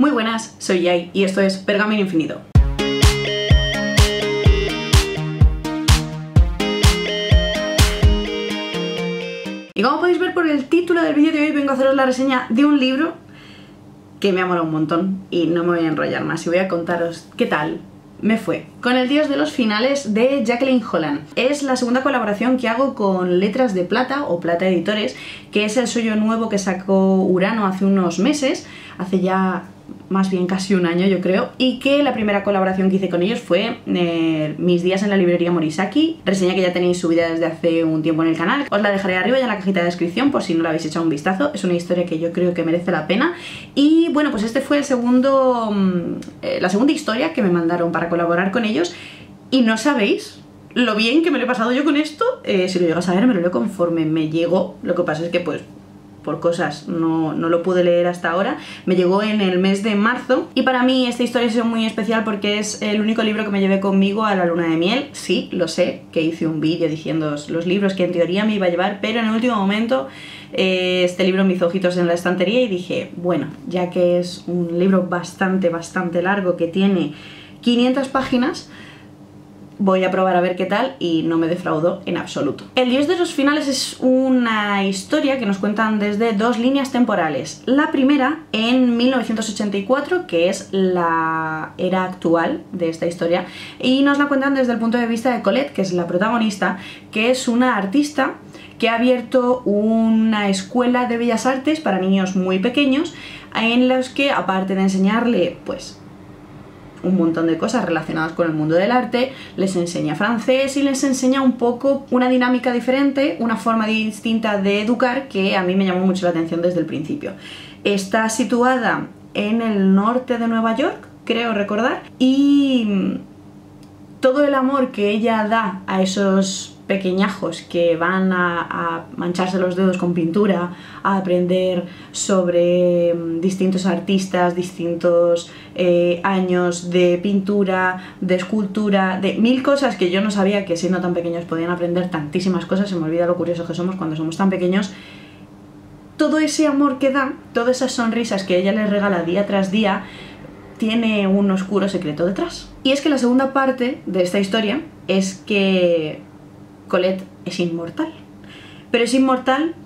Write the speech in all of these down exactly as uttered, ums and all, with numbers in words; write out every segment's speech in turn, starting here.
Muy buenas, soy Yai y esto es Pergamino Infinito. Y como podéis ver por el título del vídeo de hoy, vengo a haceros la reseña de un libro que me ha molado un montón y no me voy a enrollar más y voy a contaros qué tal me fue con El Dios de los Finales de Jacqueline Holland. Es la segunda colaboración que hago con Letras de Plata o Plata Editores, que es el sello nuevo que sacó Urano hace unos meses, hace ya más bien casi un año yo creo, y que la primera colaboración que hice con ellos fue eh, Mis días en la librería Morisaki, reseña que ya tenéis subida desde hace un tiempo en el canal. Os la dejaré arriba ya en la cajita de descripción por si no la habéis echado un vistazo. Es una historia que yo creo que merece la pena. Y bueno, pues este fue el segundo eh, la segunda historia que me mandaron para colaborar con ellos, y no sabéis lo bien que me lo he pasado yo con esto. Eh, si lo llego a saber me lo leo conforme me llegó. Lo que pasa es que pues por cosas no, no lo pude leer hasta ahora. Me llegó en el mes de marzo y para mí esta historia es muy especial porque es el único libro que me llevé conmigo a la luna de miel. Sí, lo sé, que hice un vídeo diciendo los libros que en teoría me iba a llevar, pero en el último momento eh, este libro me hizo ojitos en la estantería y dije, bueno, ya que es un libro bastante, bastante largo que tiene quinientas páginas, voy a probar a ver qué tal, y no me defraudó en absoluto. El Dios de los Finales es una historia que nos cuentan desde dos líneas temporales. La primera en mil novecientos ochenta y cuatro, que es la era actual de esta historia, y nos la cuentan desde el punto de vista de Colette, que es la protagonista, que es una artista que ha abierto una escuela de bellas artes para niños muy pequeños, en los que aparte de enseñarle pues un montón de cosas relacionadas con el mundo del arte, les enseña francés y les enseña un poco una dinámica diferente, una forma distinta de educar que a mí me llamó mucho la atención desde el principio. Está situada en el norte de Nueva York, creo recordar, y todo el amor que ella da a esos pequeñajos que van a, a mancharse los dedos con pintura, a aprender sobre distintos artistas, distintos eh, años de pintura, de escultura, de mil cosas que yo no sabía que siendo tan pequeños podían aprender tantísimas cosas. Se me olvida lo curiosos que somos cuando somos tan pequeños. Todo ese amor que da, todas esas sonrisas que ella les regala día tras día, tiene un oscuro secreto detrás. Y es que la segunda parte de esta historia es que Colette es inmortal, pero es inmortal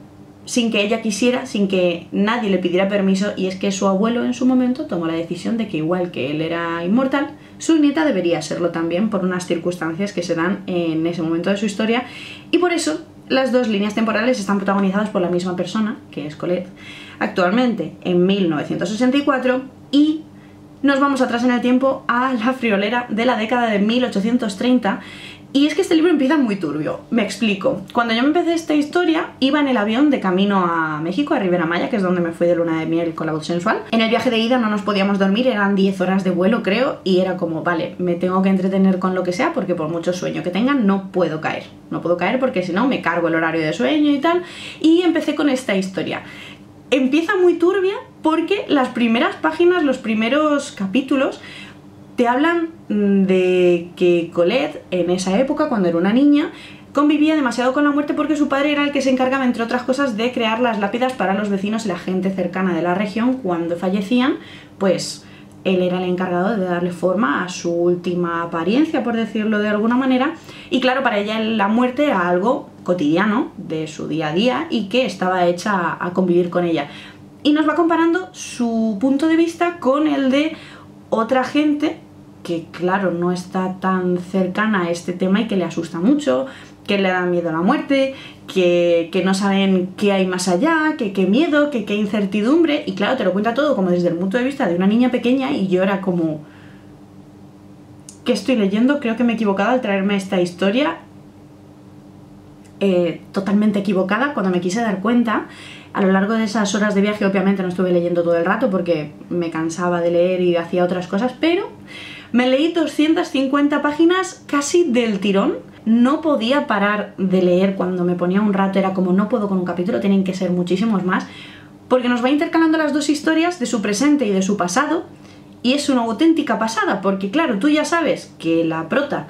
sin que ella quisiera, sin que nadie le pidiera permiso, y es que su abuelo en su momento tomó la decisión de que igual que él era inmortal, su nieta debería serlo también por unas circunstancias que se dan en ese momento de su historia, y por eso las dos líneas temporales están protagonizadas por la misma persona, que es Colette, actualmente en mil novecientos ochenta y cuatro, y nos vamos atrás en el tiempo a la friolera de la década de mil ochocientos treinta. Y es que este libro empieza muy turbio. Me explico. Cuando yo me empecé esta historia, iba en el avión de camino a México, a Riviera Maya, que es donde me fui de luna de miel con la voz sensual. En el viaje de ida no nos podíamos dormir, eran diez horas de vuelo, creo, y era como, vale, me tengo que entretener con lo que sea, porque por mucho sueño que tengan, no puedo caer. No puedo caer porque si no me cargo el horario de sueño y tal. Y empecé con esta historia. Empieza muy turbia porque las primeras páginas, los primeros capítulos, te hablan de que Colette, en esa época, cuando era una niña, convivía demasiado con la muerte porque su padre era el que se encargaba, entre otras cosas, de crear las lápidas para los vecinos y la gente cercana de la región cuando fallecían. Pues él era el encargado de darle forma a su última apariencia, por decirlo de alguna manera, y claro, para ella la muerte era algo cotidiano de su día a día y que estaba hecha a convivir con ella. Y nos va comparando su punto de vista con el de otra gente que, claro, no está tan cercana a este tema y que le asusta mucho, que le da miedo a la muerte, que, que no saben qué hay más allá, que qué miedo, que qué incertidumbre. Y claro, te lo cuenta todo como desde el punto de vista de una niña pequeña, y yo era como, ¿qué estoy leyendo? Creo que me he equivocado al traerme esta historia. Eh, totalmente equivocada cuando me quise dar cuenta. A lo largo de esas horas de viaje obviamente no estuve leyendo todo el rato porque me cansaba de leer y hacía otras cosas, pero me leí doscientas cincuenta páginas casi del tirón. No podía parar de leer. Cuando me ponía un rato era como, no puedo con un capítulo, tienen que ser muchísimos más, porque nos va intercalando las dos historias de su presente y de su pasado, y es una auténtica pasada porque claro, tú ya sabes que la prota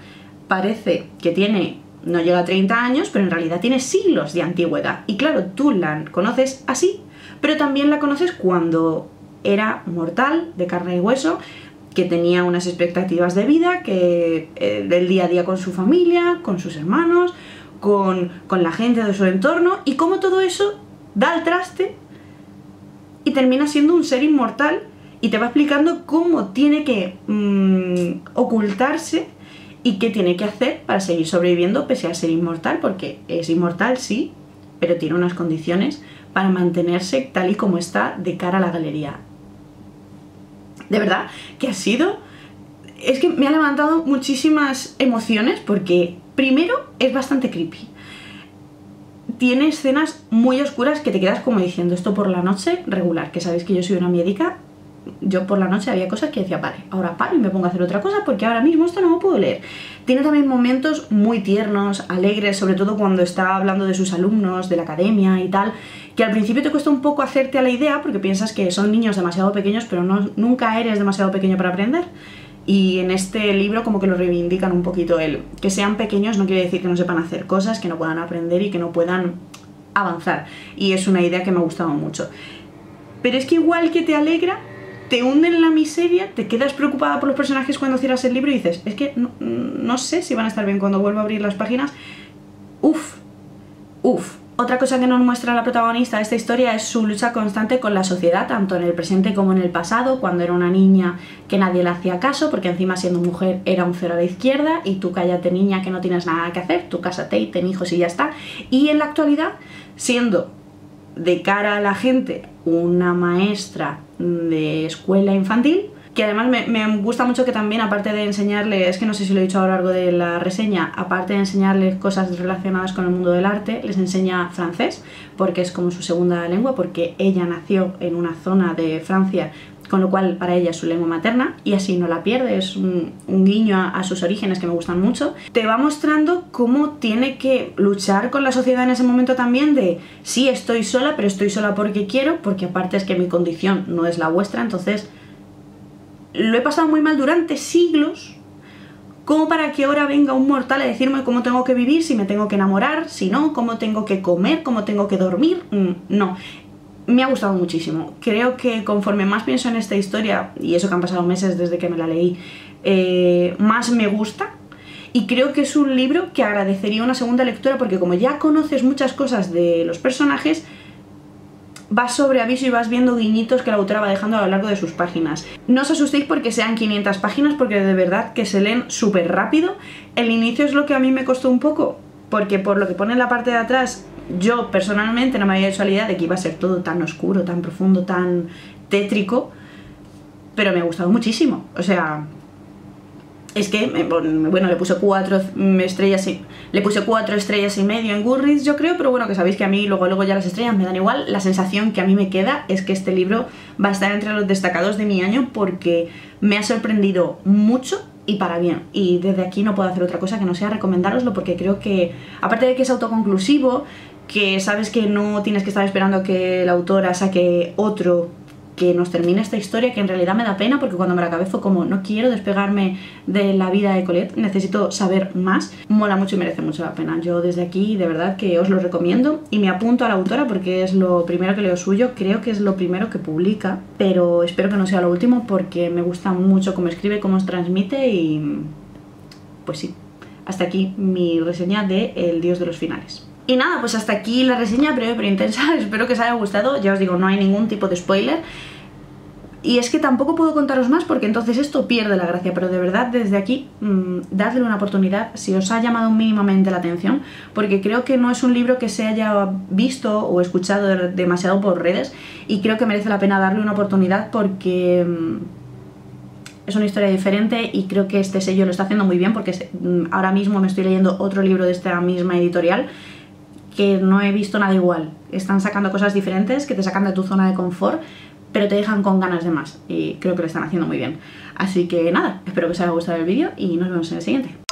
parece que tiene, no llega a treinta años, pero en realidad tiene siglos de antigüedad. Y claro, tú la conoces así, pero también la conoces cuando era mortal, de carne y hueso, que tenía unas expectativas de vida, que eh, del día a día con su familia, con sus hermanos, con, con la gente de su entorno, y cómo todo eso da al traste y termina siendo un ser inmortal, y te va explicando cómo tiene que mmm, ocultarse y qué tiene que hacer para seguir sobreviviendo pese a ser inmortal, porque es inmortal, sí, pero tiene unas condiciones para mantenerse tal y como está de cara a la galería. De verdad que ha sido... Es que me ha levantado muchísimas emociones porque, primero, es bastante creepy. Tiene escenas muy oscuras que te quedas como diciendo, esto por la noche regular, que sabéis que yo soy una miedica. Yo por la noche había cosas que decía, vale, ahora paro y me pongo a hacer otra cosa porque ahora mismo esto no lo puedo leer. Tiene también momentos muy tiernos, alegres, sobre todo cuando está hablando de sus alumnos, de la academia y tal, que al principio te cuesta un poco hacerte a la idea porque piensas que son niños demasiado pequeños, pero no, nunca eres demasiado pequeño para aprender. Y en este libro como que lo reivindican un poquito. El que sean pequeños no quiere decir que no sepan hacer cosas, que no puedan aprender y que no puedan avanzar. Y es una idea que me ha gustado mucho. Pero es que igual que te alegra, te hunde en la miseria, te quedas preocupada por los personajes cuando cierras el libro y dices, es que no, no sé si van a estar bien cuando vuelva a abrir las páginas. Uf, uf. Otra cosa que nos muestra la protagonista de esta historia es su lucha constante con la sociedad, tanto en el presente como en el pasado, cuando era una niña que nadie le hacía caso, porque encima siendo mujer era un cero a la izquierda, y tú cállate niña que no tienes nada que hacer, tú cásate y ten hijos y ya está. Y en la actualidad, siendo de cara a la gente una maestra de escuela infantil, que además me, me gusta mucho que también, aparte de enseñarles, es que no sé si lo he dicho a lo largo de la reseña, aparte de enseñarles cosas relacionadas con el mundo del arte, les enseña francés, porque es como su segunda lengua, porque ella nació en una zona de Francia, con lo cual para ella es su lengua materna, y así no la pierde, es un, un guiño a, a sus orígenes que me gustan mucho. Te va mostrando cómo tiene que luchar con la sociedad en ese momento también de, sí, estoy sola, pero estoy sola porque quiero, porque aparte es que mi condición no es la vuestra, entonces... Lo he pasado muy mal durante siglos, como para que ahora venga un mortal a decirme cómo tengo que vivir, si me tengo que enamorar, si no, cómo tengo que comer, cómo tengo que dormir. No, me ha gustado muchísimo. Creo que conforme más pienso en esta historia, y eso que han pasado meses desde que me la leí, eh, más me gusta. Y creo que es un libro que agradecería una segunda lectura, porque como ya conoces muchas cosas de los personajes, vas sobre aviso y vas viendo guiñitos que la autora va dejando a lo largo de sus páginas. No os asustéis porque sean quinientas páginas, porque de verdad que se leen súper rápido. El inicio es lo que a mí me costó un poco, porque por lo que pone en la parte de atrás, yo personalmente no me había hecho la idea de que iba a ser todo tan oscuro, tan profundo, tan tétrico, pero me ha gustado muchísimo. O sea, es que, me, bueno, le puse cuatro estrellas y, le puse cuatro estrellas y medio en Goodreads, yo creo, pero bueno, que sabéis que a mí luego, luego ya las estrellas me dan igual. La sensación que a mí me queda es que este libro va a estar entre los destacados de mi año porque me ha sorprendido mucho y para bien. Y desde aquí no puedo hacer otra cosa que no sea recomendároslo, porque creo que, aparte de que es autoconclusivo, que sabes que no tienes que estar esperando a que la autora saque otro que nos termine esta historia, que en realidad me da pena porque cuando me la acabé fue como, no quiero despegarme de la vida de Colette, necesito saber más. Mola mucho y merece mucho la pena. Yo desde aquí de verdad que os lo recomiendo y me apunto a la autora porque es lo primero que leo suyo, creo que es lo primero que publica, pero espero que no sea lo último porque me gusta mucho cómo escribe, cómo os transmite y pues sí, hasta aquí mi reseña de El Dios de los Finales. Y nada, pues hasta aquí la reseña breve pero intensa, espero que os haya gustado, ya os digo, no hay ningún tipo de spoiler. Y es que tampoco puedo contaros más porque entonces esto pierde la gracia, pero de verdad desde aquí, mmm, dadle una oportunidad si os ha llamado mínimamente la atención, porque creo que no es un libro que se haya visto o escuchado demasiado por redes y creo que merece la pena darle una oportunidad porque... Mmm, es una historia diferente y creo que este sello lo está haciendo muy bien porque mmm, ahora mismo me estoy leyendo otro libro de esta misma editorial que no he visto nada igual. Están sacando cosas diferentes que te sacan de tu zona de confort, pero te dejan con ganas de más. Y creo que lo están haciendo muy bien. Así que nada, espero que os haya gustado el vídeo y nos vemos en el siguiente.